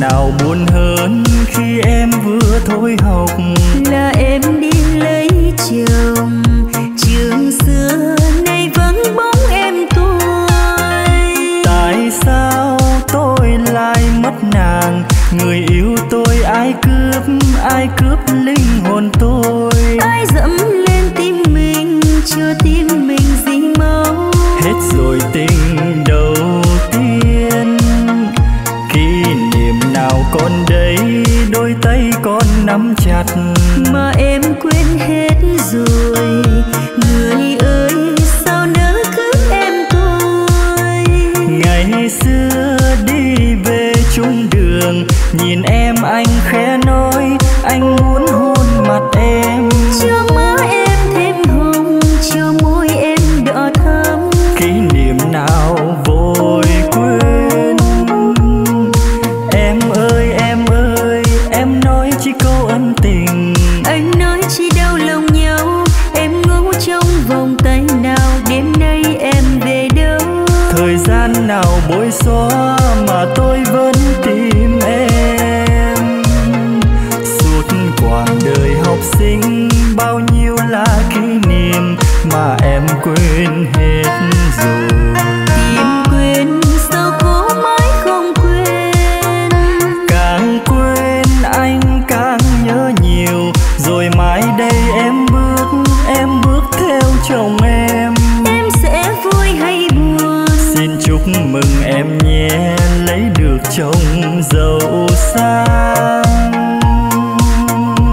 nào buồn hơn khi em vừa thôi học là em đi lấy chồng. Trường xưa nay vẫn bóng em tôi, tại sao tôi lại mất nàng? Người yêu tôi ai cướp linh hồn tôi, ai dẫm lên tim mình chưa tim mình dính máu. Hết rồi tình đầu tiên, kỷ niệm nào còn đây đôi tay con nắm chặt mà em quên hết rồi. Người ơi sao nỡ cướp em tôi, ngày xưa đi về chung đường nhìn em anh khẽ nói anh muốn hôn mặt em, cho má em thêm hồng cho môi em đỏ thắm. Kỷ niệm nào vội quên em ơi em nói chỉ câu ân tình, anh nói chỉ đau lòng nhau. Em ngủ trong vòng tay nào, đêm nay em về đâu? Thời gian nào bối xóa mà tôi vẫn tìm em suốt quãng đời học sinh. Bao nhiêu là kỷ niệm mà em quên hết rồi. Tìm quên sao cố mãi không quên, càng quên anh càng nhớ nhiều. Rồi mãi đây em bước theo chồng em. Em sẽ vui hay buồn? Xin chúc mừng em nhé, lấy được chồng giàu sang. Mà em quên hết rồi.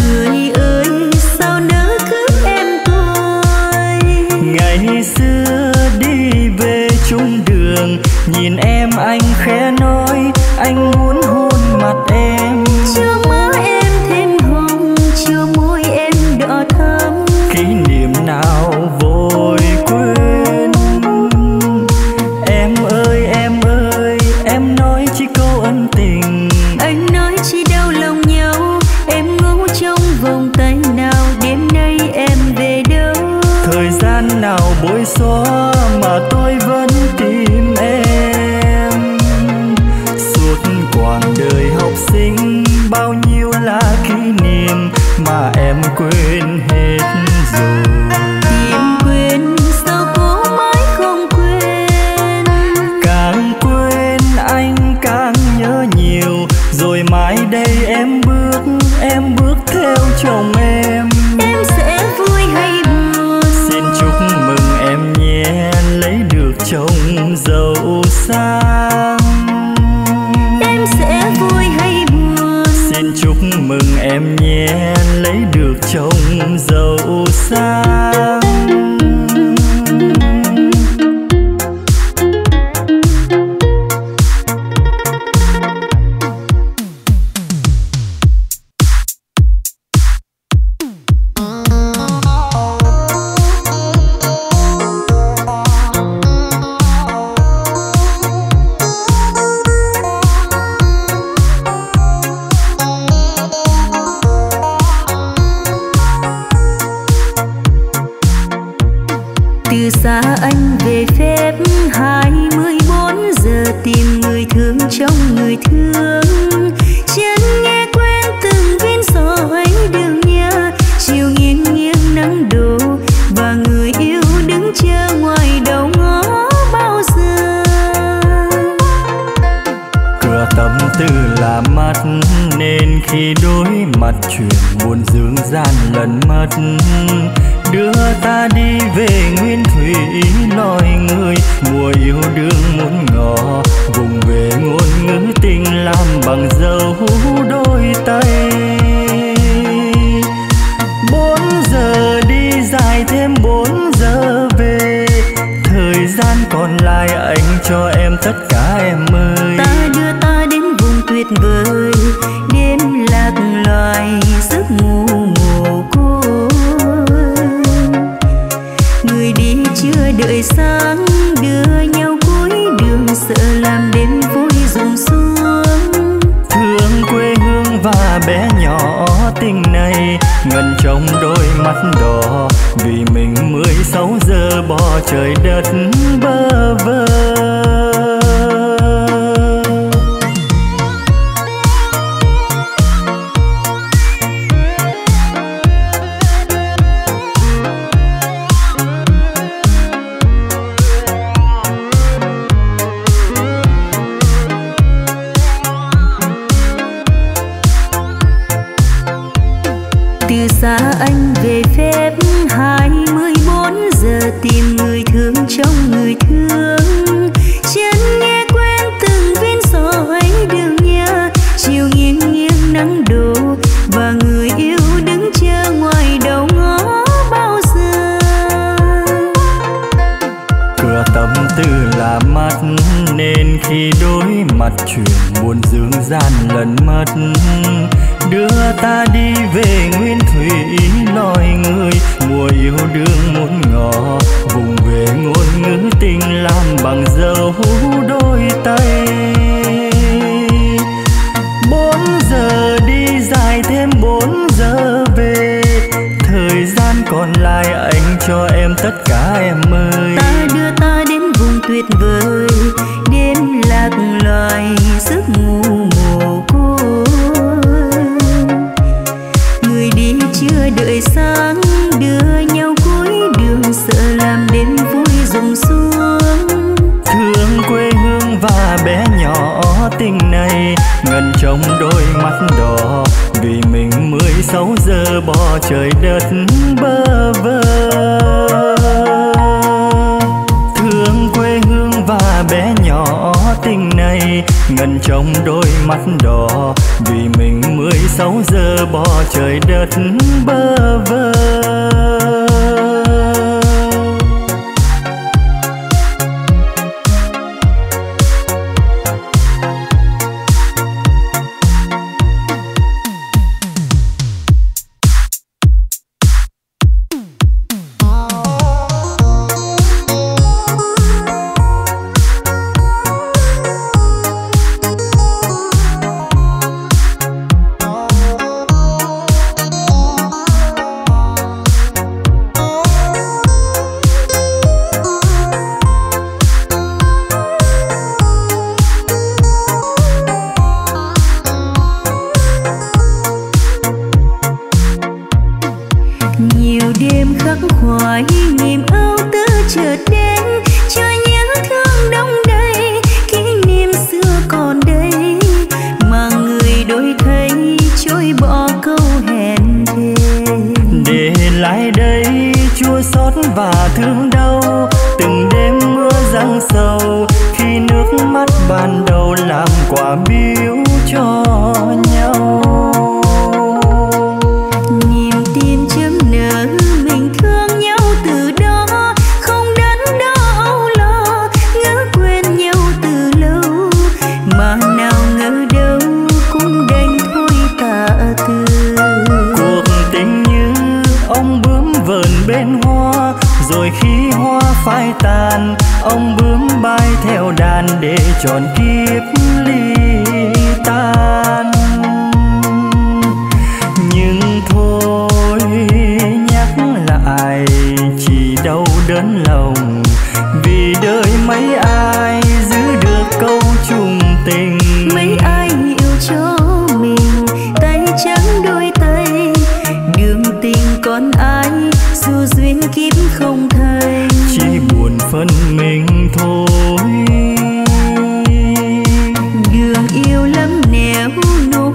Người ơi sao nỡ cướp em tôi, ngày xưa đi về chung đường nhìn em anh khẽ nói anh muốn hôn mặt em, cho má em thêm hồng cho môi em đỏ thắm. Kỷ niệm nào vội quên em ơi em nói chỉ câu ân tình, anh nói chỉ đau lòng nhau. Em ngủ trong vòng tay nào, đêm nay em về đâu? Thời gian nào bối xóa mà tôi vẫn tìm em suốt quãng đời học sinh. Bao nhiêu là kỷ niệm mà em quên hết rồi. Tìm quên sao cố mãi không quên, càng quên anh càng nhớ nhiều. Rồi mãi đây em bước theo chồng em. Em sẽ vui hay buồn? Xin chúc mừng em nhé, lấy được chồng giàu sang. Em sẽ vui hay buồn? Xin chúc mừng em nhé, lấy được chồng giàu sang. Chờ ngoài đầu ngõ mất, nên khi đối mặt chuyện buồn dương gian lần mất. Đưa ta đi về nguyên thủy lòi người, mùa yêu đương muốn ngỏ vùng về ngôn ngữ tình làm bằng dấu đôi tay. 4 giờ đi dài thêm 4 giờ về, thời gian còn lại anh cho em tất cả em ơi. Ta đưa ta đến vùng tuyệt vời, đêm lạc loài giấc ngủ mồ côi. Người đi chưa đợi sáng, đưa nhau cuối đường sợ làm đêm vui rụng xuống. Thương quê hương và bé nhỏ tình này, ngần trong đôi mắt đỏ vì mình 16 giờ bỏ trời đất bơ vơ. Từ xa anh về phép 24 giờ tìm người thương trong người thương. Chân nghe quen từng viên sầu ấy đường nhớ, chiều nghiêng nghiêng nắng đổ và người yêu đứng chờ ngoài đầu ngõ bao giờ. Cửa tâm tư là mắt, nên khi đối mặt chuyện buồn dương gian lần mất. Đưa ta đi về nguyên thủy lòi người, mùa yêu đương muốn ngỏ vùng về ngôn ngữ tình làm bằng dấu đôi tay. 4 giờ đi dài thêm 4 giờ về, thời gian còn lại anh cho em tất cả em ơi. Ta đưa ta đến vùng tuyệt vời, đêm lạc loài giấc ngủ mồ côi. Chưa đợi sáng, đưa nhau cuối đường sợ làm đêm vui rụng xuống. Thương quê hương và bé nhỏ tình này, ngần trong đôi mắt đỏ vì mình 16 giờ bỏ trời đất bơ vơ. Thương quê hương và bé nhỏ tình này, ngần trong đôi mắt đỏ vì mình 16 giờ bỏ trời đất bơ vơ. Đường yêu lắm nẻo nô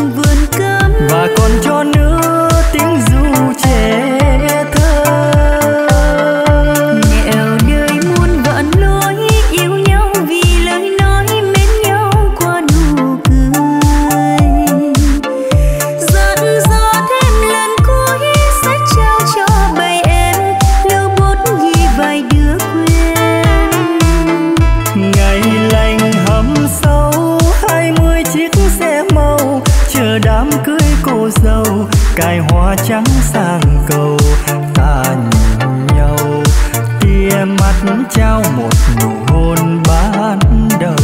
vườn cấm và còn cho nữa tiếng ru trẻ thơ. Nghèo đời muôn vạn lối, yêu nhau vì lời nói, mến nhau qua nụ cười. Dặn dò thêm lần cuối, sách trao cho bầy em, lưu bút ghi vài đứa quên. Ngày lành hầm sâu, 20 chiếc xe màu chờ đám cưới cô dâu, cài hoa trắng sang cầu. Ta nhìn nhau, tia mắt trao một nụ hôn ban đầu.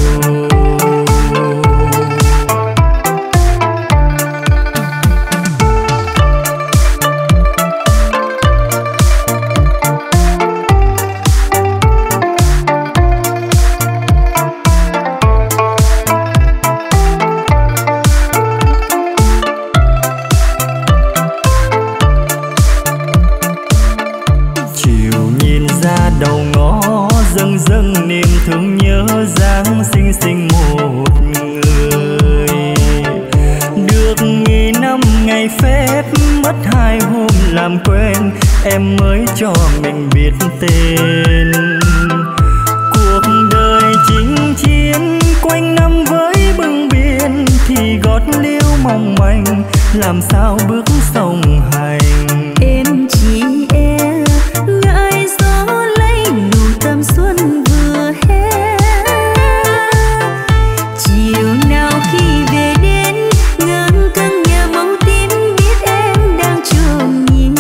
Em mới cho mình biết tên cuộc đời chinh chiến, quanh năm với bưng biển thì gót liêu mong manh, làm sao bước sông hành. Em chỉ e ngại gió lấy nụ tâm xuân vừa hết, chiều nào khi về đến ngưỡng căn nhà màu tím biết em đang trông nhìn.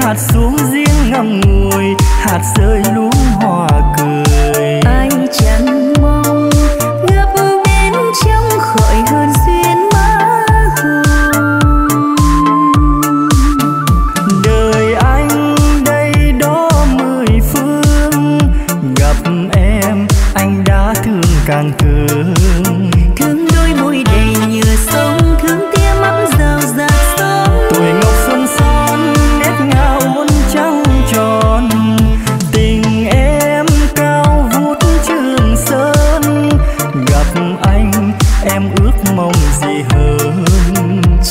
Hạt xuống riêng ngậm ngùi, hạt rơi luống hòa cười. Ai chẳng mong gặp bên trong khỏi hôn duyên má hồng. Đời anh đây đó 10 phương, gặp em anh đã thương càng thương. Thương đôi môi đầy nhựa sống, thương tia mắt rào rạt sóng. Tuổi ngọc xuân son tròn, tình em cao vút Trường Sơn. Gặp anh em ước mong gì hơn,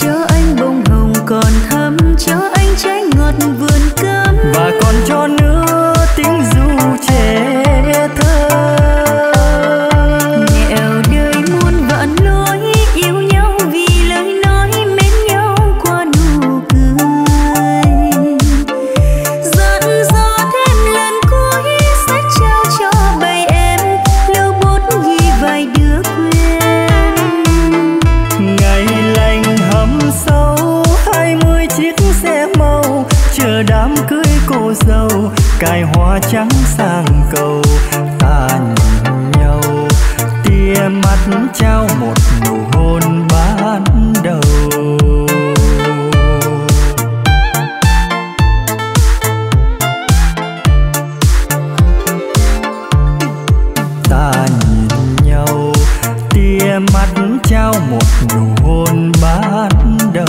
cho anh bông hồng còn thắm, cho anh trái ngọt vườn cấm và còn cho nữa tiếng ru trẻ thơ. Nghèo đời muôn vạn lối, yêu nhau vì lời nói, mến nhau qua nụ cười. Dặn dò thêm lần cuối, sách trao cho bầy em, lưu bút ghi vài đứa quên. Ngày lành hầm sâu, 20 chiếc xe màu chờ đám cưới cô dâu, cài hoa trắng sang cầu. Ta nhìn nhau, tia mắt trao một nụ hôn ban đầu. Ta nhìn nhau, tia mắt trao một nụ hôn ban đầu.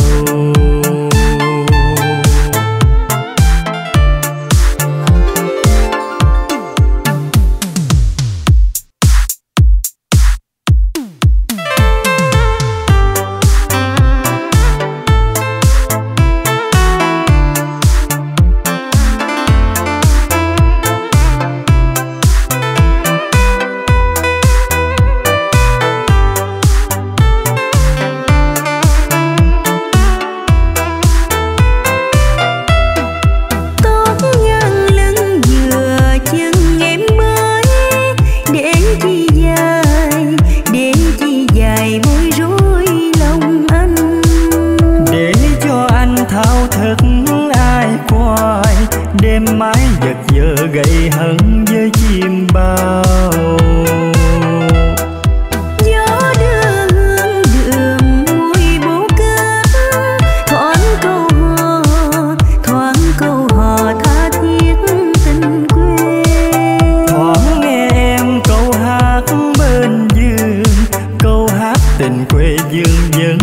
Tình quê dương dân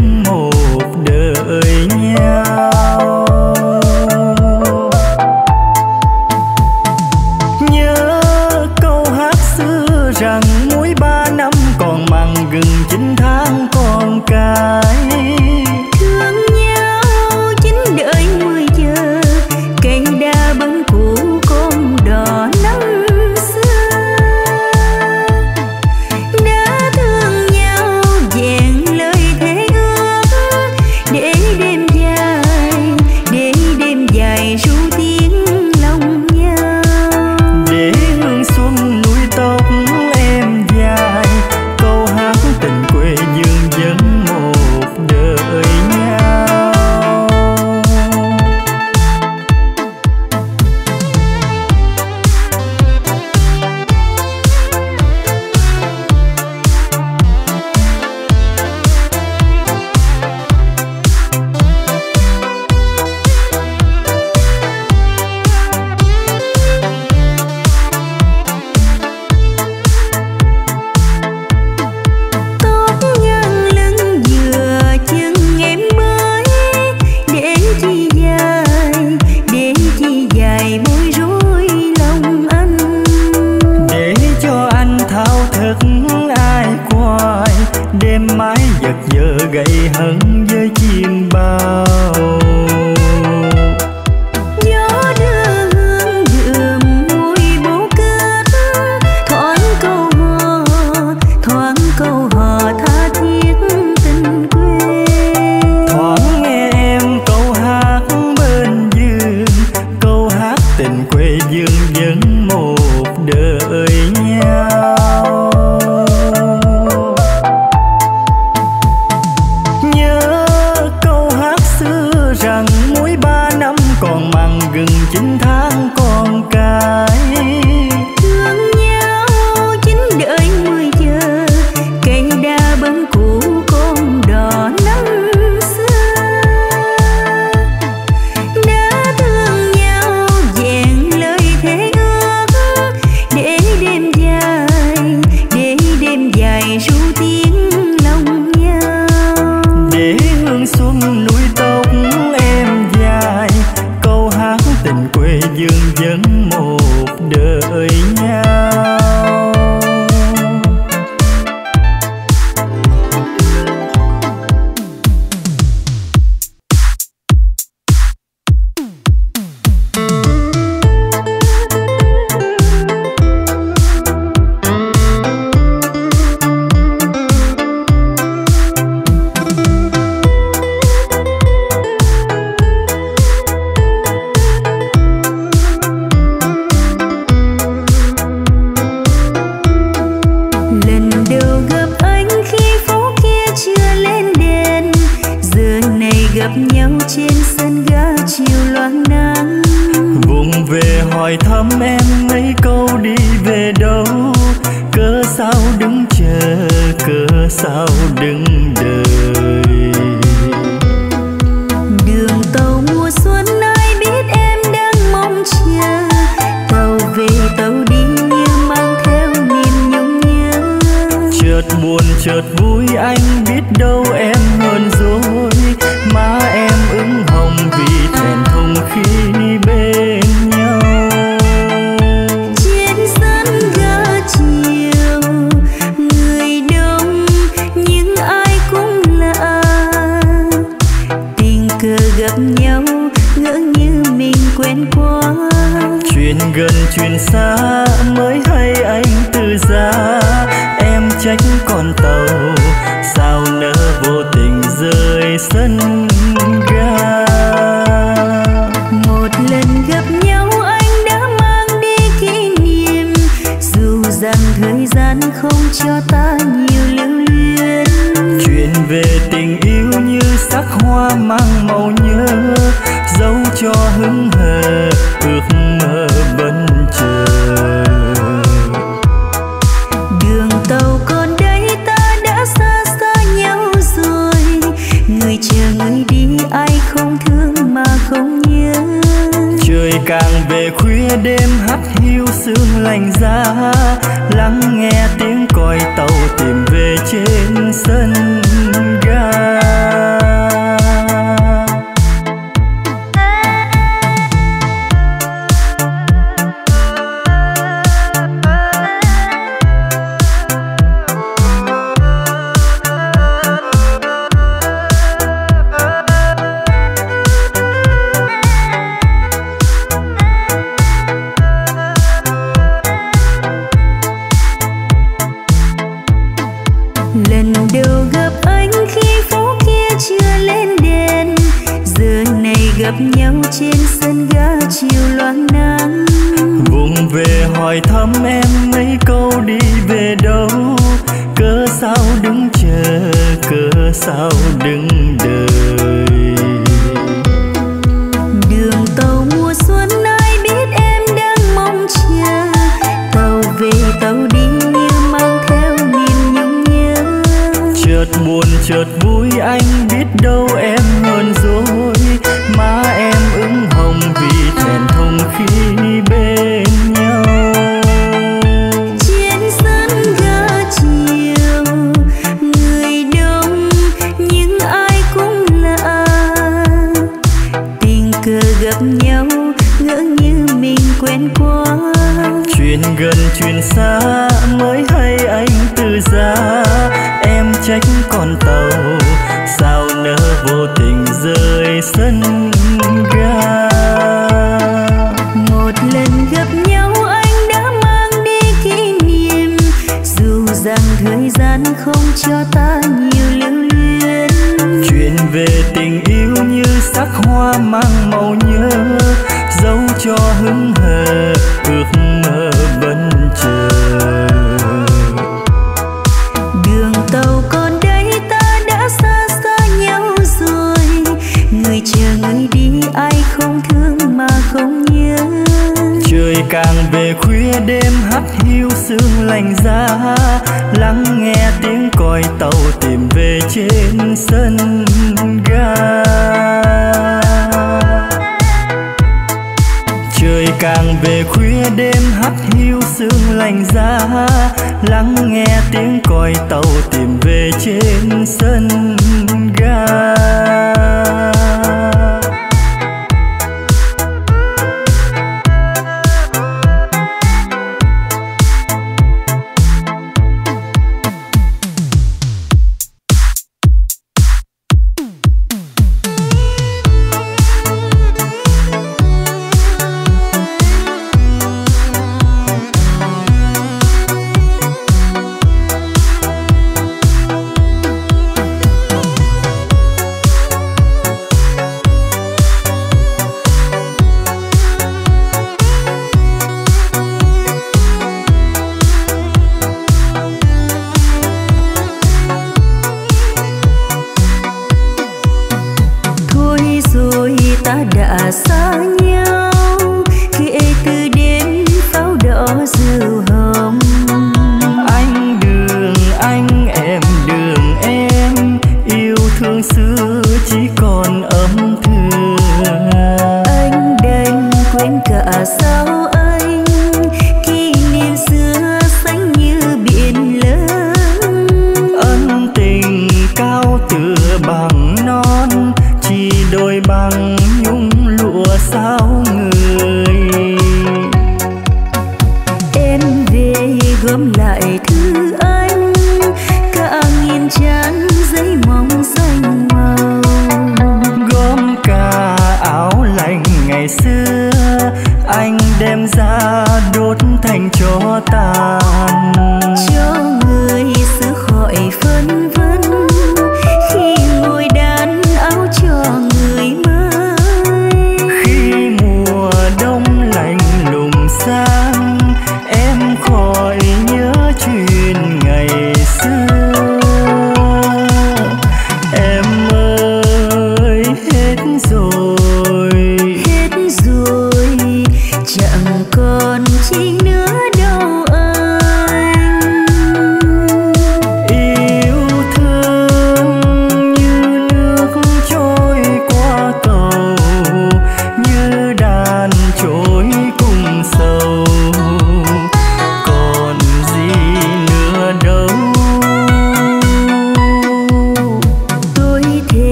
chim bao. Gió đưa hương dườm núi bố cát, thoáng câu hò tha thiết tình quê. Thoáng nghe em câu hát bên giường, câu hát tình quê dương vẫn một đời nhau. Vô vô tình rơi sân ga. Một lần gặp nhau anh đã mang đi kỷ niệm, dù rằng thời gian không cho ta nhiều lưu luyến. Chuyện về tình yêu như sắc hoa mang màu nhớ, dấu cho hững hờ ước mơ vẫn chờ. Đường tàu còn đây ta đã xa xa nhau rồi, người chờ người đi ai không thương mà không nhớ. Trời càng về khuya đêm hắt hiu sương lạnh giá, lắng nghe tiếng còi tàu tìm về trên sân ga. Trời càng về khuya đêm hắt hiu sương lạnh giá, lắng nghe tiếng còi tàu tìm về trên sân ga.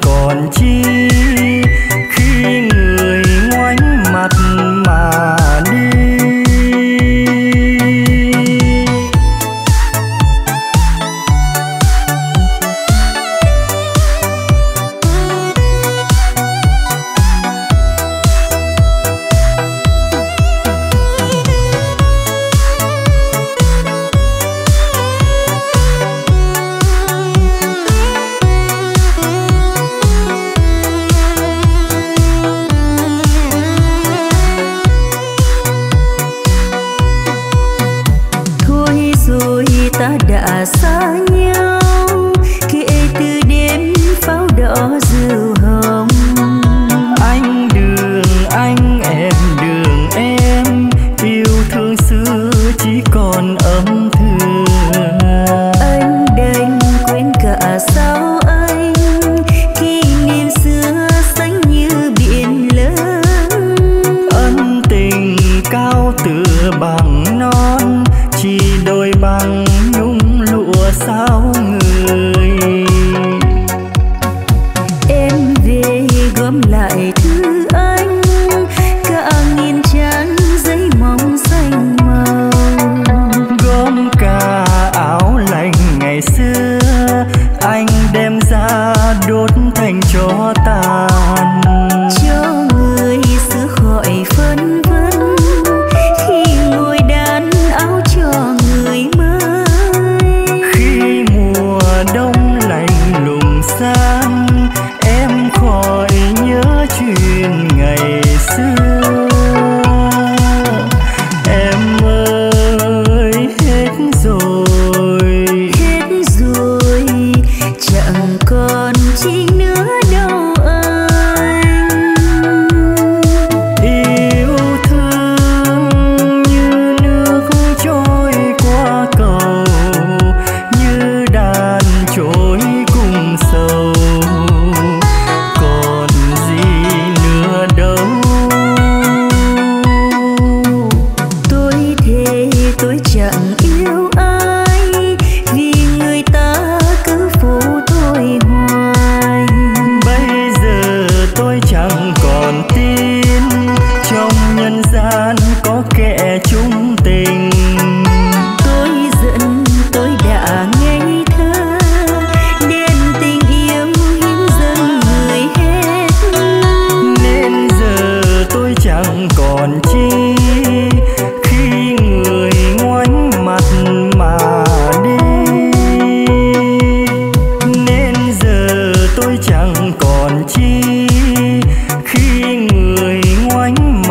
Còn chi khi người ngoảnh mặt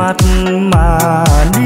mặt mà đi.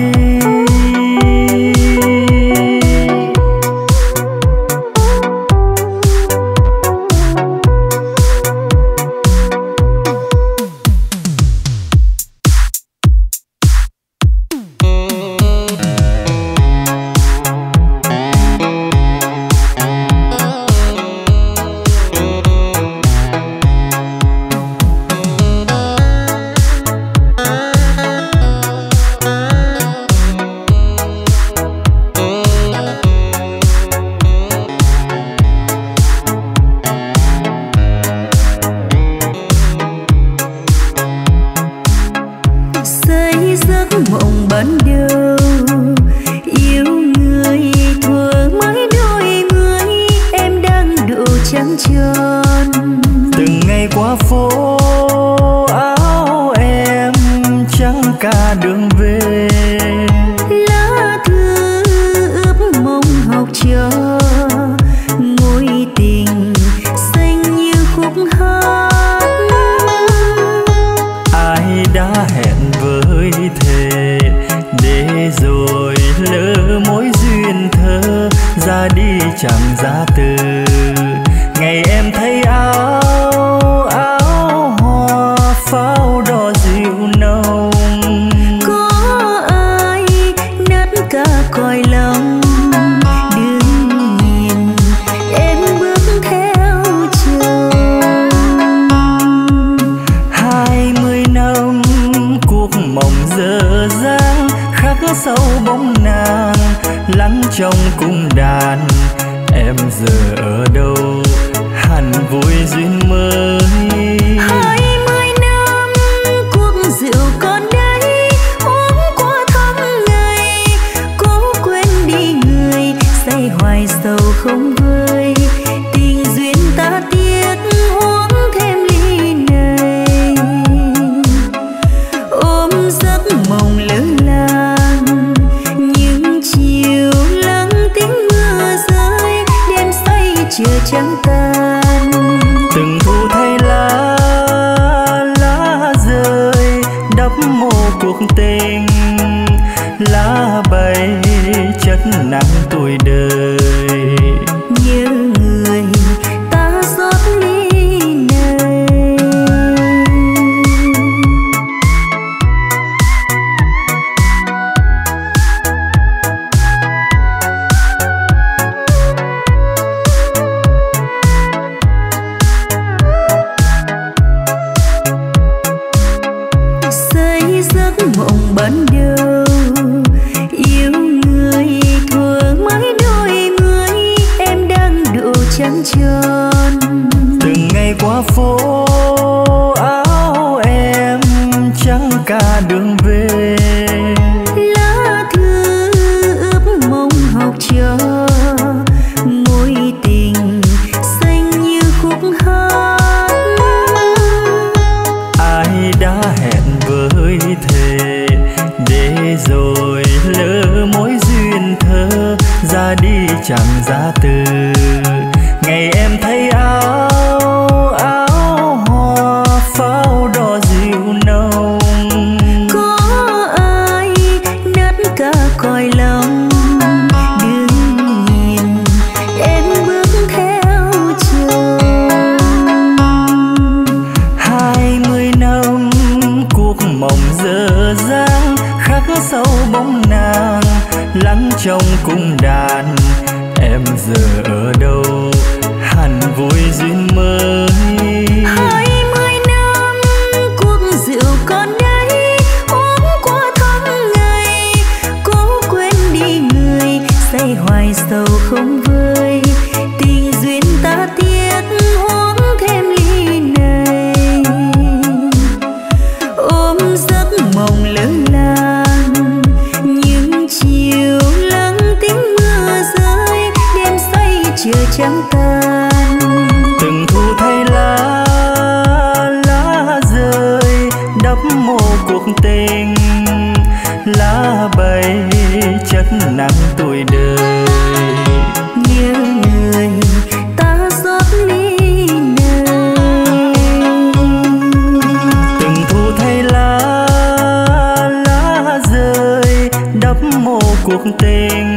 tình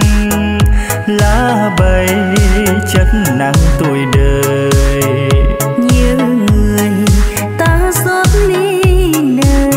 lá bay chất nắng tuổi đời. Như người ta xót ly này,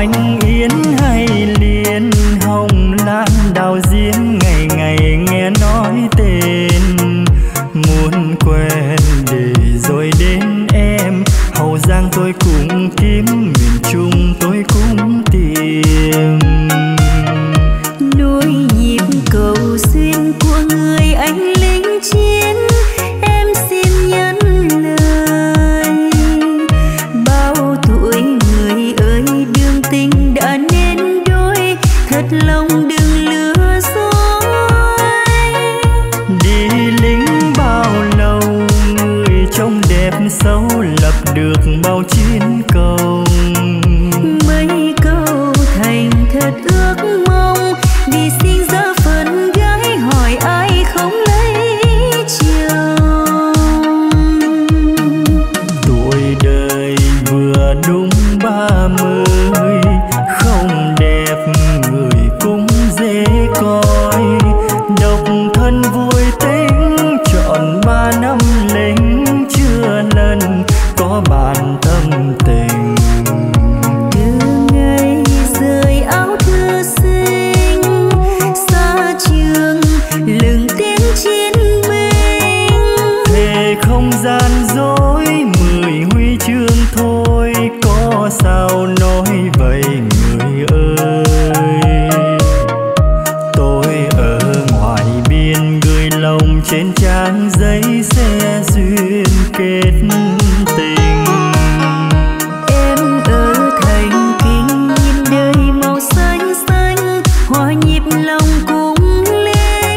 oanh yến hay liên hồng lan đào diên, ngày ngày nghe nói tên muốn quên để rồi đến em. Hậu Giang tôi cũng kiếm, miền Trung tôi cũng tìm. Nối nhịp cầu xuyên của người anh lính chiến, em xin nhắn lời. Bao tuổi người ơi đường tình đã nên đôi, thật lòng đừng lừa dối. Đi lính bao lâu người trông đẹp xấu, lập được bao chiến công. Mấy câu thành thật ước mong, đi xin gió phần gái hỏi ai không lấy chiều. Tuổi đời vừa đúng 30, không đẹp người cũng dễ coi. Độc thân vui tính chọn 3 năm lính, chưa lần có bạn tâm tình. Không gian dối 10 huy chương thôi, có sao nói vậy người ơi. Tôi ở ngoài biên gửi lòng trên trang giấy, xe duyên kết tình. Em ở thành kinh nhìn đời màu xanh xanh, hòa nhịp lòng cũng lên. Khi đã nên bên trọn đời anh có em. Cuối năm trời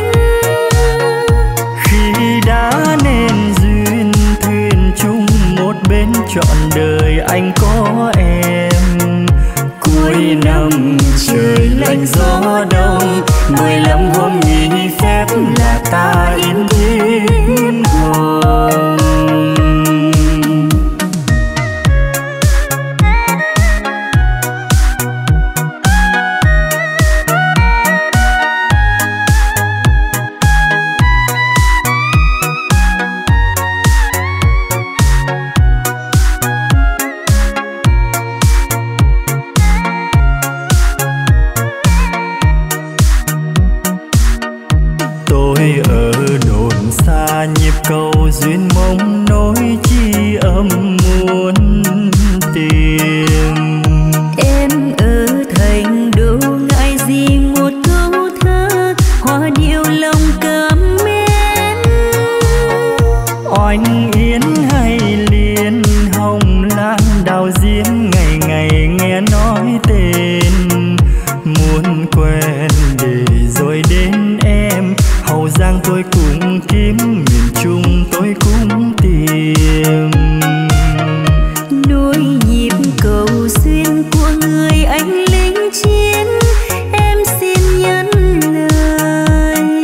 lạnh gió đông, 15 hôm nghỉ phép là ta yên thiên hồn. Tôi ở đồn xa nhịp cầu duyên mong nối, chi âm muốn tìm. Em ở thành đô ngại gì một câu thơ, hoa điệu lòng cảm mến. Oanh yến hay liên hồng lan đào diên, ngày ngày nghe nói tên muốn quên để rồi đến em. Hậu Giang tôi cũng kiếm, miền Trung tôi cũng tìm. Nối nhịp cầu xuyên của người anh lính chiến, em xin nhắn lời.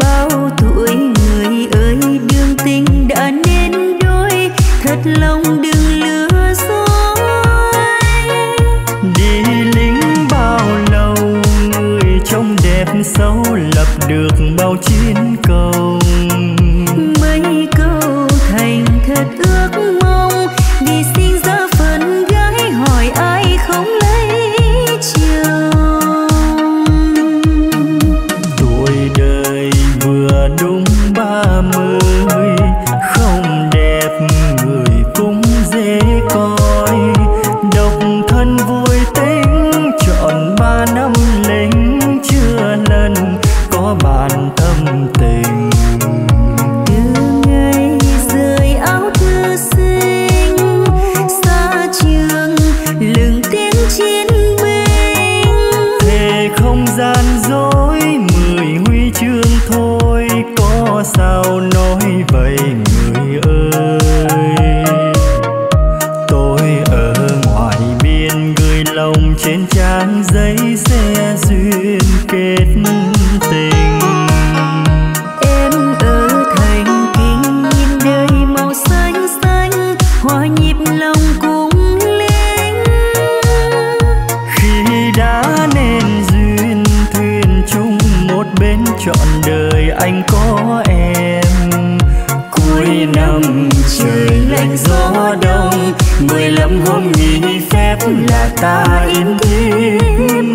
Bao tuổi người ơi đường tình đã nên đôi, thật lòng đừng lừa dối. Đi lính bao lâu người trông đẹp xấu, lập được bao chiến công. Mấy câu thành thật ước mong, đi xin gió phần gái hỏi ai không lấy chiều. Tuổi đời vừa đúng 30, không đẹp người cũng dễ coi. Độc thân vui tính chọn 3 năm lính, chưa lần có bạn tâm tình. Từ ngày rời áo thư sinh, xa trường lừng tiếng chiến binh. Về không gian dối 10 huy chương thôi, có sao nói vậy người ơi. Tôi ở ngoài biên gửi lòng trên trang giấy, xe duyên kết tình. Em ở thành kinh nhìn đời màu xanh xanh, hòa nhịp lòng cũng lên. Khi đã nên duyên thuyền chung một bên, trọn đời anh có em. Cuối năm trời lạnh gió đông, 15 hôm nghỉ phép là ta yên tĩnh hơn.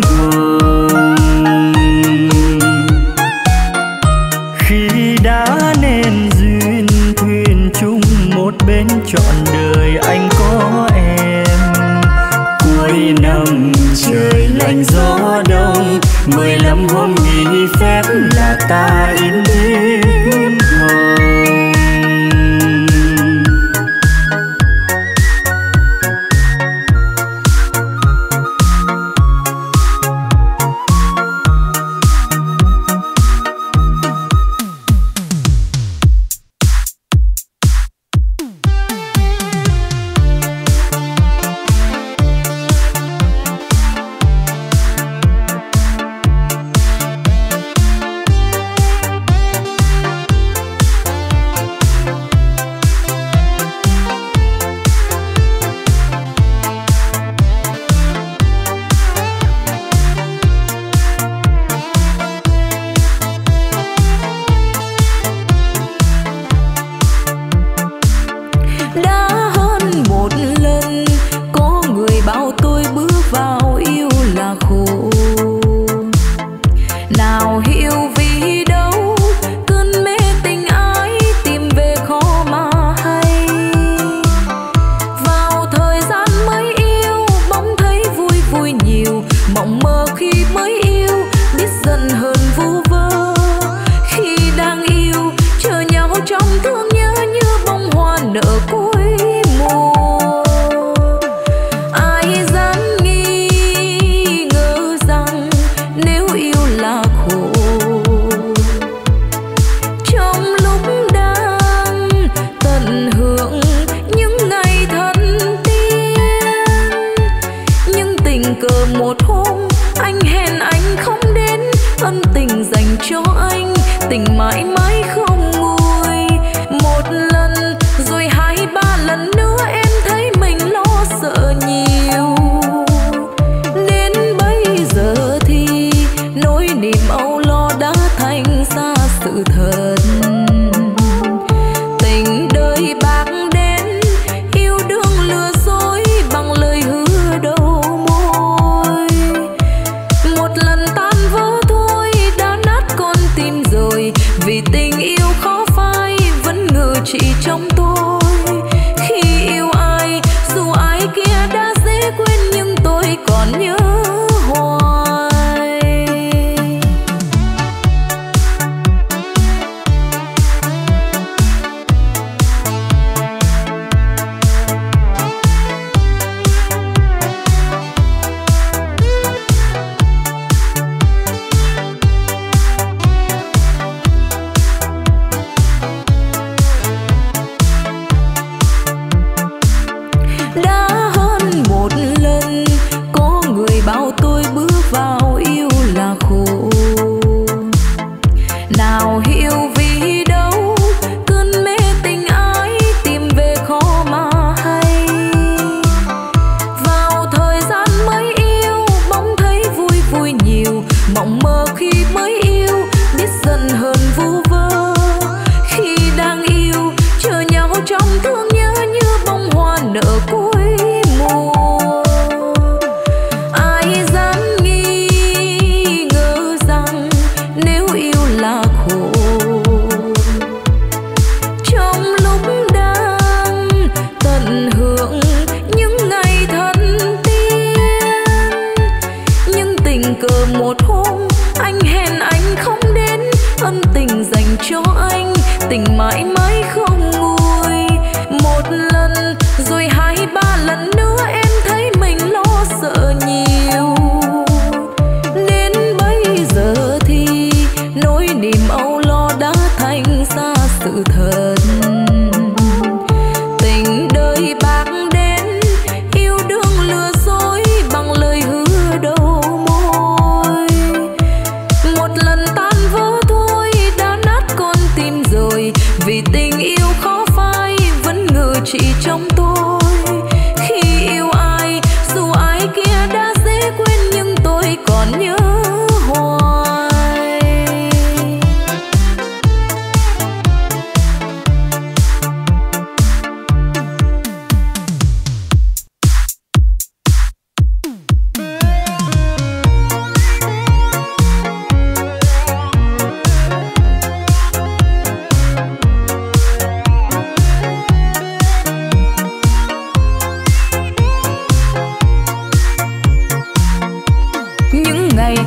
Khi đã nên duyên thuyền chung một bên trọn đời, anh có em. Cuối năm trời lạnh gió đông, 15 hôm nghỉ phép là ta yên tĩnh hơn.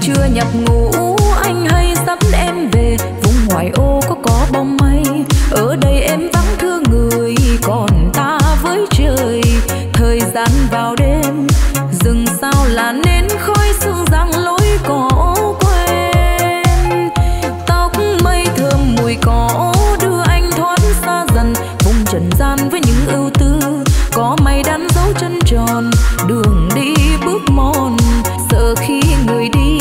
chưa nhập ngũ anh hay dắt em về vùng ngoại ô có bóng mây. Ở đây em vắng thương người, còn ta với trời. Thời gian vào đêm rừng sao là nén khói sương giăng lối cỏ quen. Tóc mây thơm mùi cỏ đưa anh thoát xa dần vùng trần gian với những ưu tư. Có mây đắn dấu chân tròn đường đi bước mòn, sợ khi người đi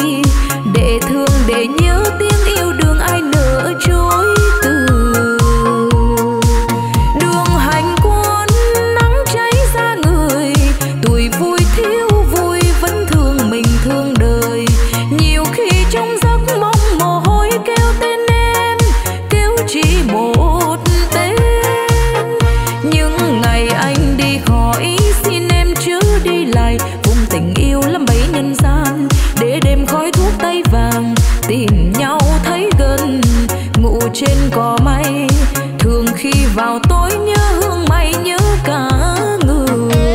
để thương để nhớ tiếng yêu đương ai nỡ trôi. Trên cỏ mây thường khi vào tối nhớ hương mây nhớ cả người.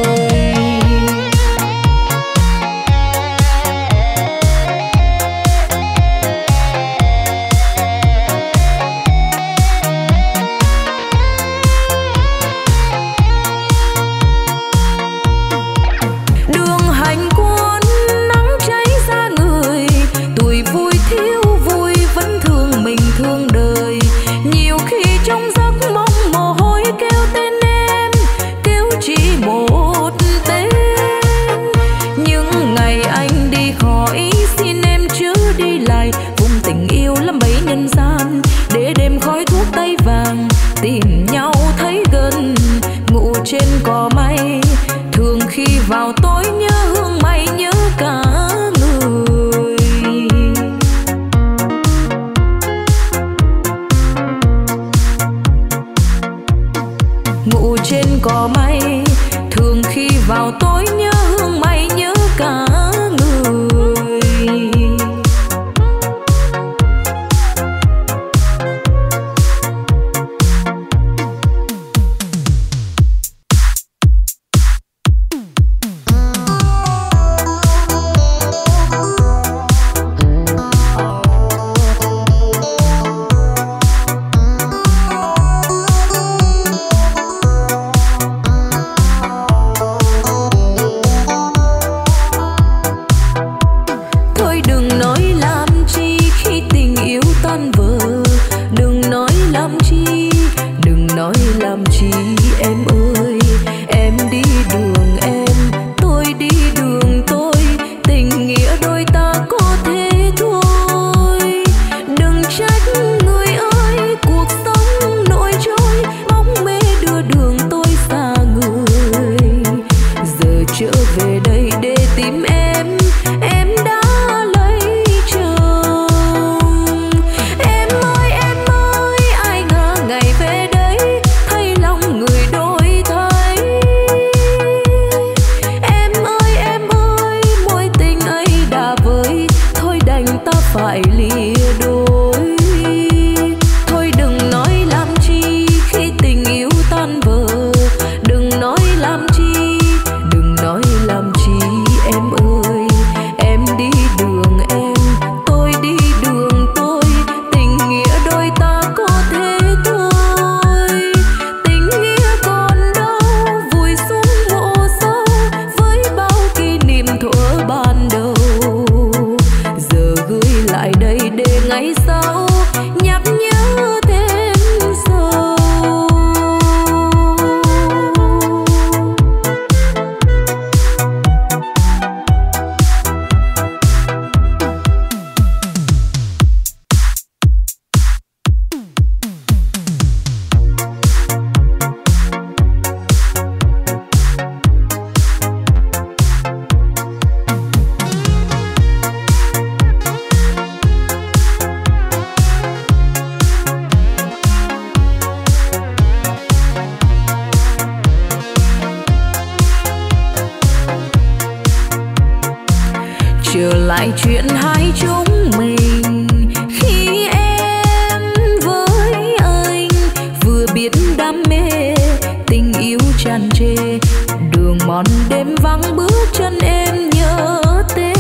Đường hành quân nắng cháy da người, tuổi vui thiếu vui vẫn thương mình thương đời. Trên cỏ mây thường khi vào tối nhớ hương mây nhớ cả người. Ngủ trên cỏ mây thường khi vào tối nhớ hương mây nhớ cả người. Đường mòn đêm vắng bước chân em nhớ tên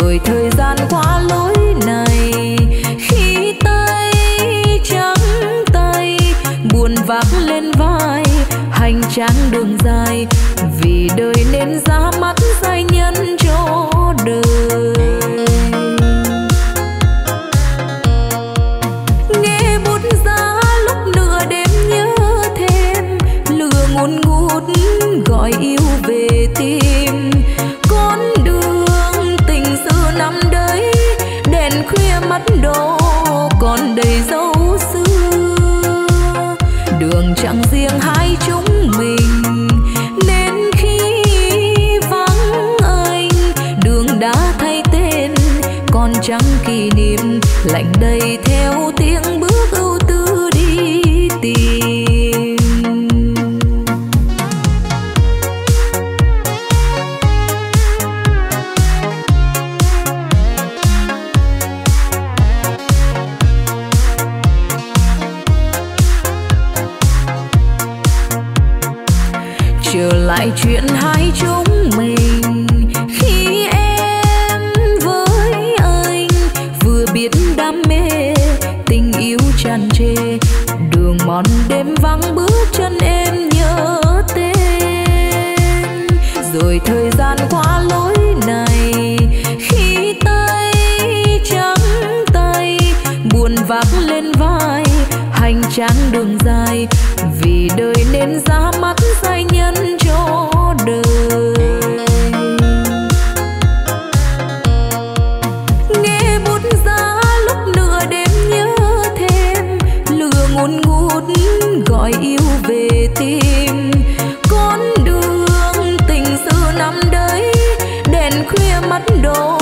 rồi thời gian quá lối này, khi tay trắng tay buồn vác lên vai hành trang đường dài, vì đời nên ra mắt giai nhân chỗ đời. Nghe bút giá lúc nửa đêm nhớ thêm, lửa ngùn ngút gọi yêu về tim. Con đường tình xưa năm đấy, đèn khuya mắt đổ còn đầy dấu xưa. Đường chẳng riêng hai chúng mình, nên khi vắng anh đường đã thay tên, còn chẳng kỷ niệm lạnh đầy theo tiếng bước ưu tư đi tìm. Trở lại chuyện hai chúng mình, khi em với anh vừa biết đam mê tình yêu tràn trề, đường mòn đêm vắng bước chân em nhớ tên. Rồi thời gian qua lối này, khi tay trắng tay buồn vác lên vai hành trang đường dài, vì đời nên ra mắt giai nhân chỗ đời. Nghe bút giá lúc nửa đêm nhớ thêm, lửa ngùn ngút gọi yêu về tim. Con đường tình xưa năm đấy, đèn khuya mắt đổ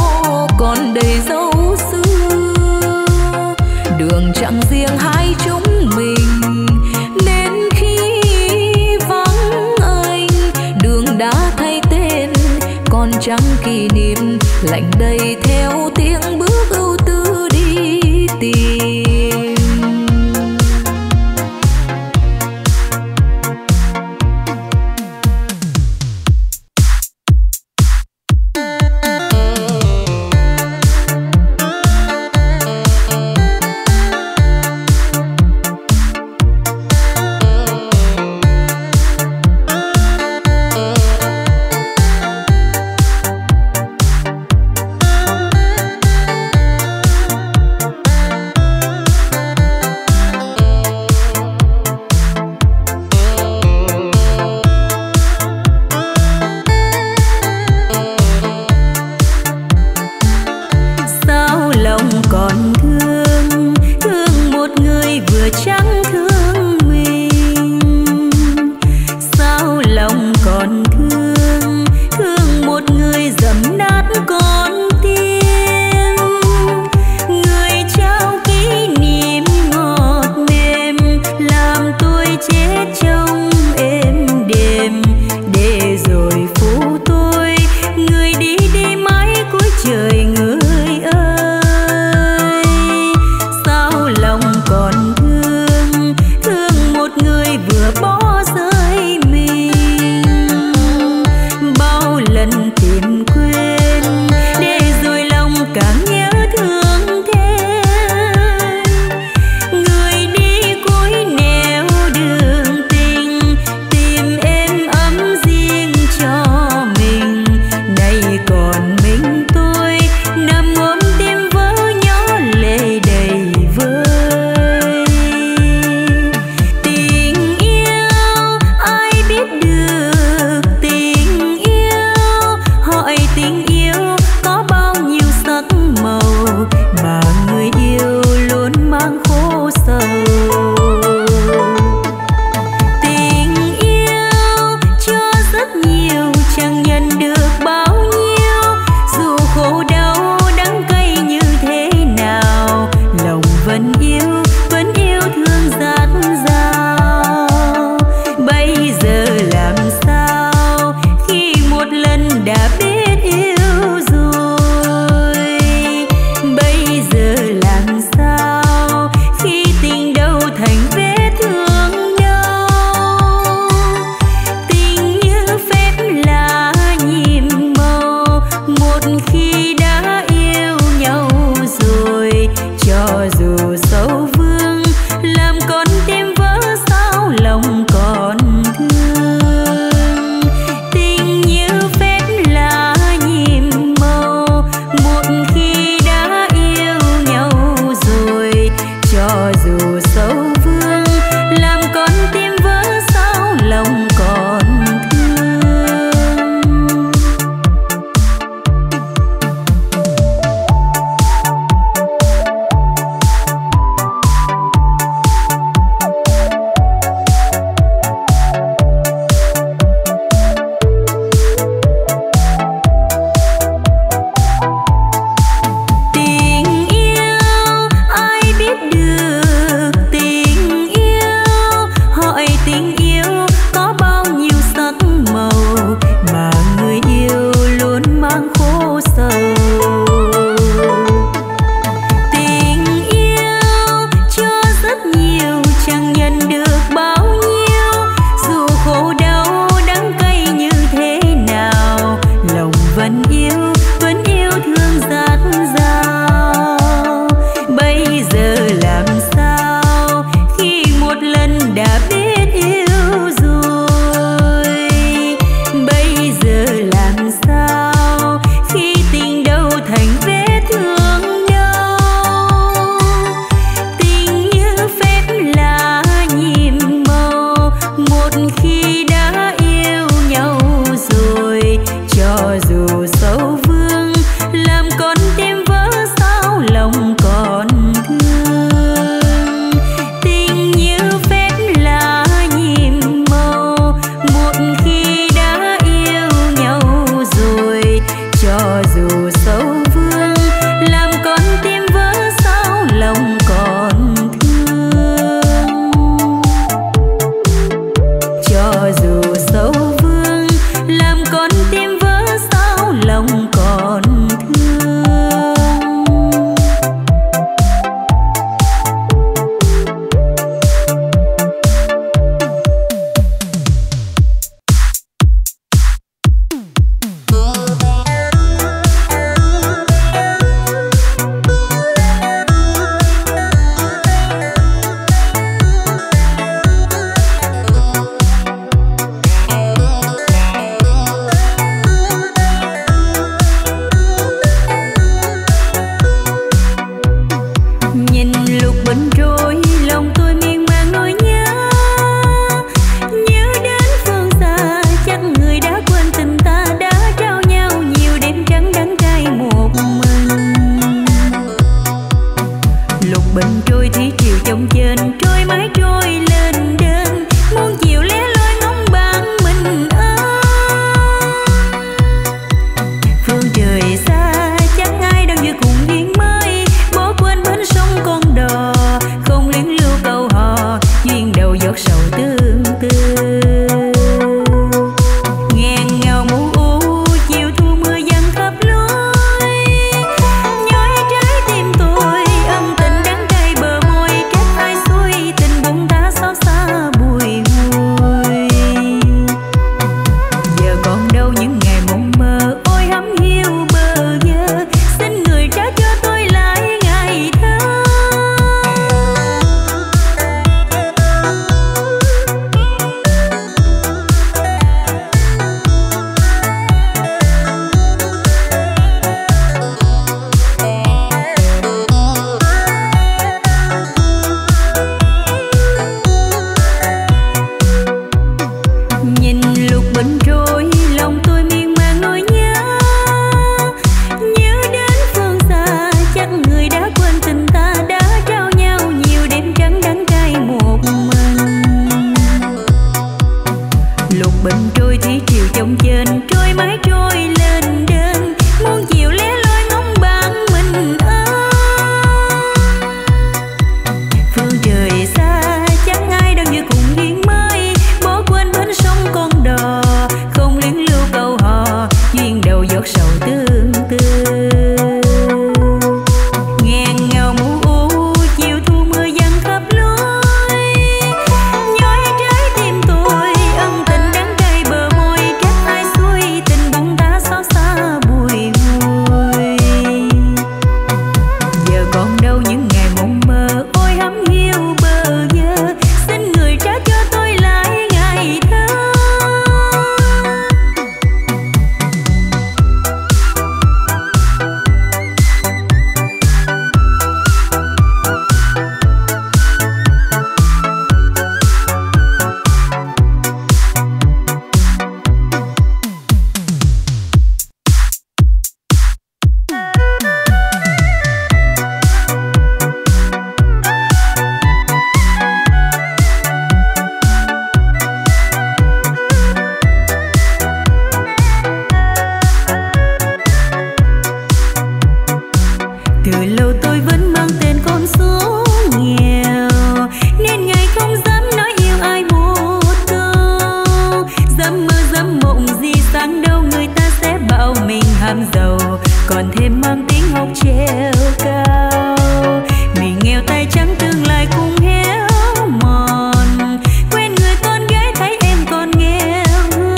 còn đầy dấu xưa. Đường chẳng riêng hai chúng mình, nên khi vắng anh đường đã thay tên, còn chẳng kỷ niệm lạnh đầy theo tiếng bước ưu tư đi tìm. ham giàu còn thêm mang tính học treo cao. Mình nghèo tay trắng tương lai cũng héo mòn, quên người con gái thấy em còn nghèo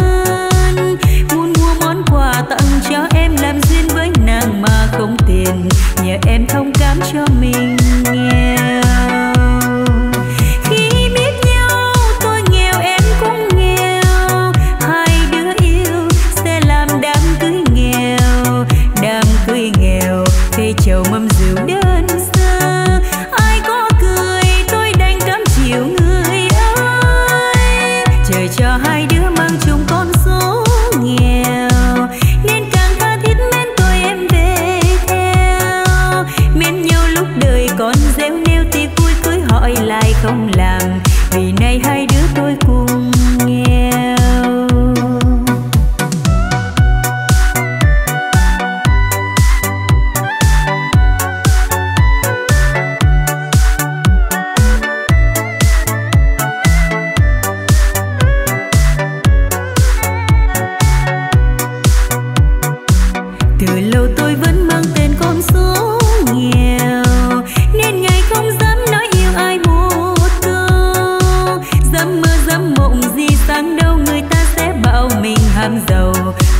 hơn. Muốn mua món quà tặng cho em làm duyên với nàng mà không tiền, nhờ em thông cảm cho mình nghèo.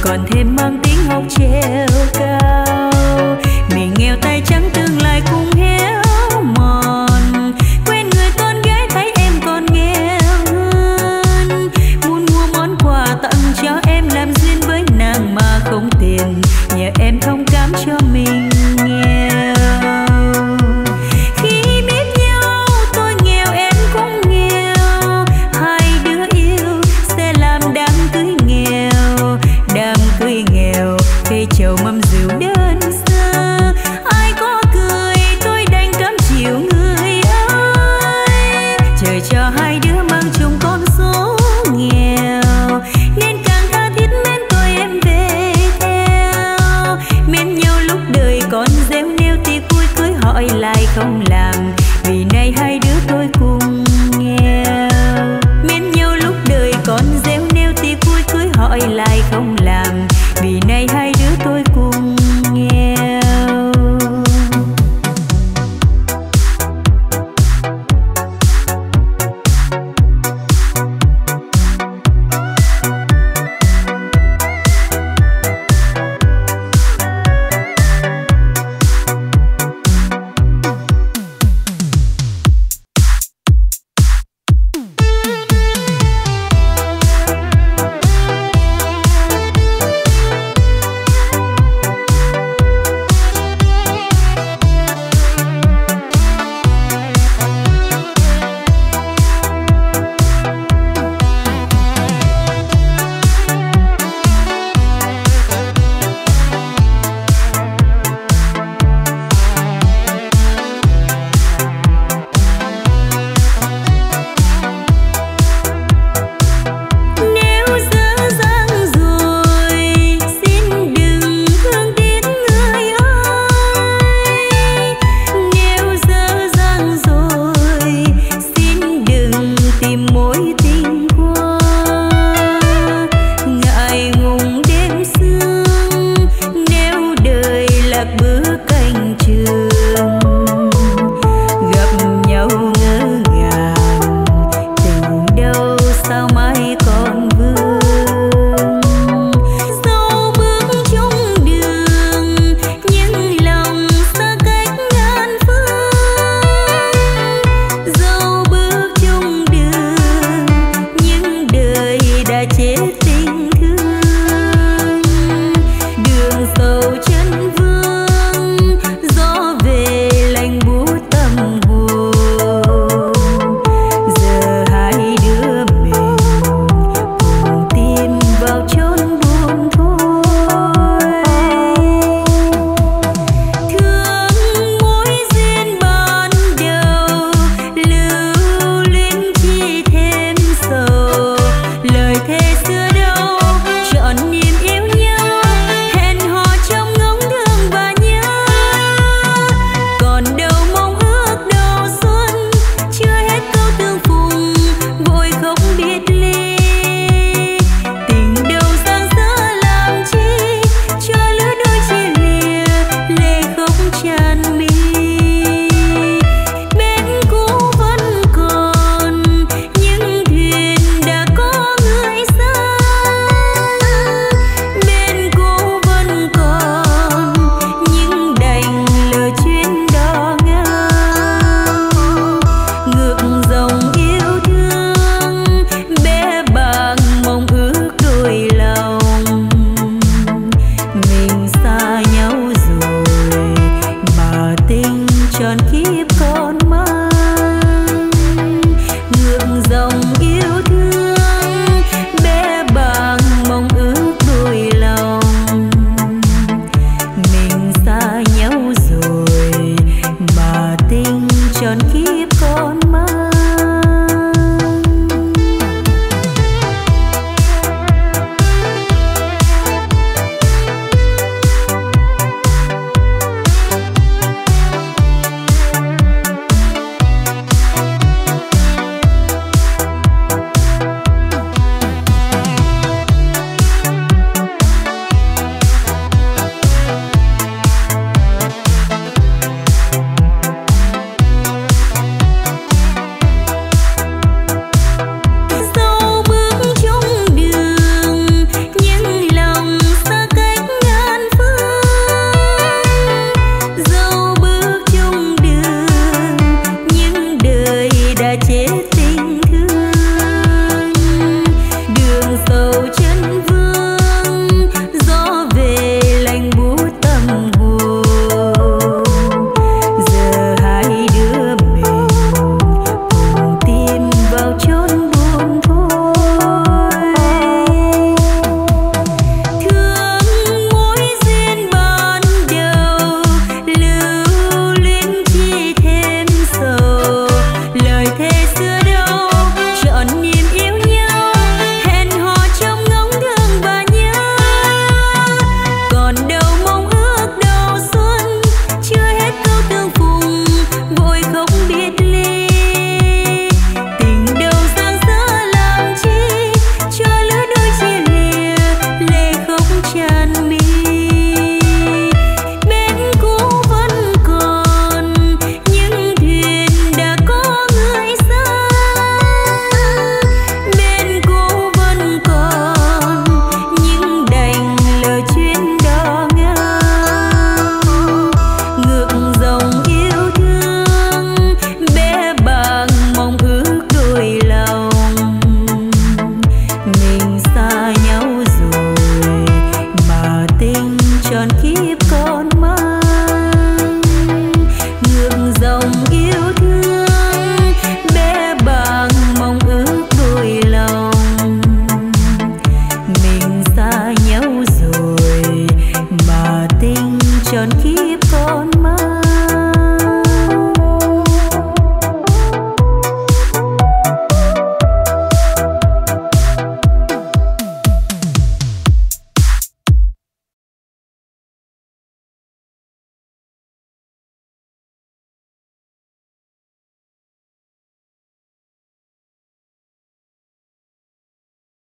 Còn thêm mang